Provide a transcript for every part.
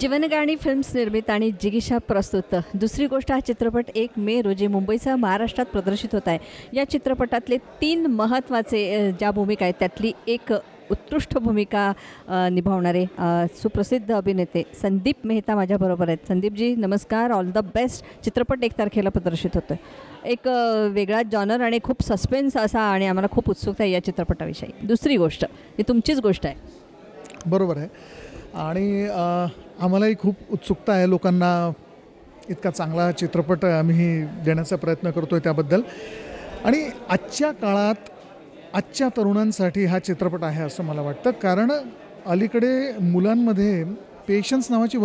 जीवनगारी films निर्मित आणि जिगिशा प्रस्तुत दुसरी गोष्ट हा चित्रपट 1 मे रोजी मुंबईसह महाराष्ट्रात प्रदर्शित होत आहे। या चित्रपटातले 3 महत्त्वाचे ज्या भूमिका आहेत त्यातली एक उत्कृष्ट भूमिका निभावणारे सुप्रसिद्ध अभिनेते संदीप मेहता माझ्याबरोबर आहेत। संदीप जी नमस्कार, ऑल द बेस्ट। चित्रपट 1 तारखेला प्रदर्शित होतो, एक वेगळा जॉनर आणि खूप सस्पेन्स असा आणि आम्हाला खूप उत्सुकता आहे या चित्रपटाविषयी। दुसरी गोष्ट ही तुमचीच गोष्ट आहे, बरोबर आहे, आणि आम्हालाही खूप उत्सुकता आहे। लोकांना इतका चांगला चित्रपट आम्ही देण्याचा प्रयत्न करतोय त्याबद्दल, आणि आजच्या काळात आजच्या तरुणांसाठी हा चित्रपट आहे असं मला वाटतं, कारण अलीकडे मुलांमध्ये पेशन्स नावाची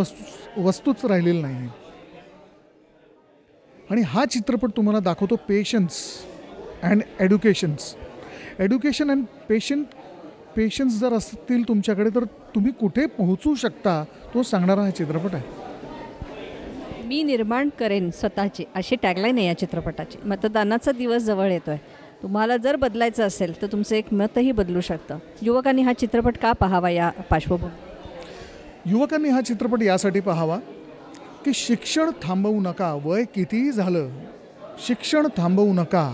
वस्तूच राहिलेली नाही, आणि हा चित्रपट तुम्हाला दाखवतो patience and education and patience जर असतील तुमच्याकडे तर तुम्ही कुठे पोहोचू शकता तो सांगणारा हा चित्रपट आहे। मी निर्माण करेन स्वतःची अशी टॅगलाईन आहे या चित्रपटाची। मतदानाचा दिवस जवळ येतोय, तुम्हाला जर बदलायचं असेल तर तुमचं एक मतही बदलू शकतं। युवकांनी हा चित्रपट का पाहावा या पार्श्वभूमीवर? युवकांनी हा चित्रपट यासाठी पाहावा की शिक्षण थांबवू नका, वय कितीही झालं शिक्षण थांबवू नका।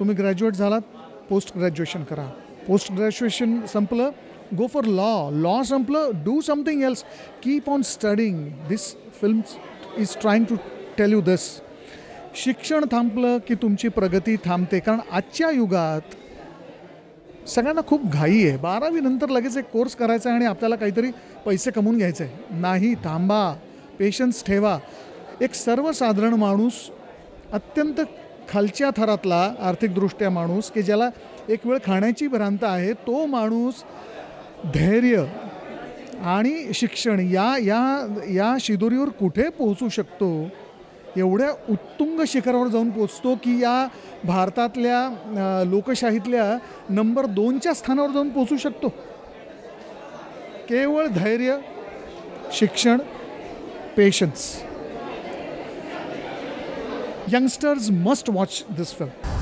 तुम्ही ग्रॅज्युएट झालात, पोस्ट ग्रॅज्युएशन करा, पोस्ट ग्रॅज्युएशन संपलं गो फॉर लॉ संपलं do something else, keep on studying. This film is trying to tell you this. शिक्षण थांबलं की तुमची प्रगती थांबते, कारण आजच्या युगात सगळ्यांना खूप घाई आहे। 12वीनंतर लगेच एक कोर्स करायचा आहे आणि आपल्याला काहीतरी पैसे कमवून घ्यायचे आहे। नाही, थांबा, पेशन्स ठेवा। एक सर्वसाधारण माणूस, अत्यंत खालच्या थरातला आर्थिकदृष्ट्या माणूस की ज्याला एक वेळ खाण्याची भ्रांत आहे, तो माणूस धैर्य आणि शिक्षण या या या शिदोरीवर कुठे पोहोचू शकतो, एवढ्या उत्तुंग शिखरावर जाऊन पोचतो की या भारतातल्या लोकशाहीतल्या नंबर 2च्या स्थानावर जाऊन पोचू शकतो। केवळ धैर्य, शिक्षण, patience. Youngsters must watch this film.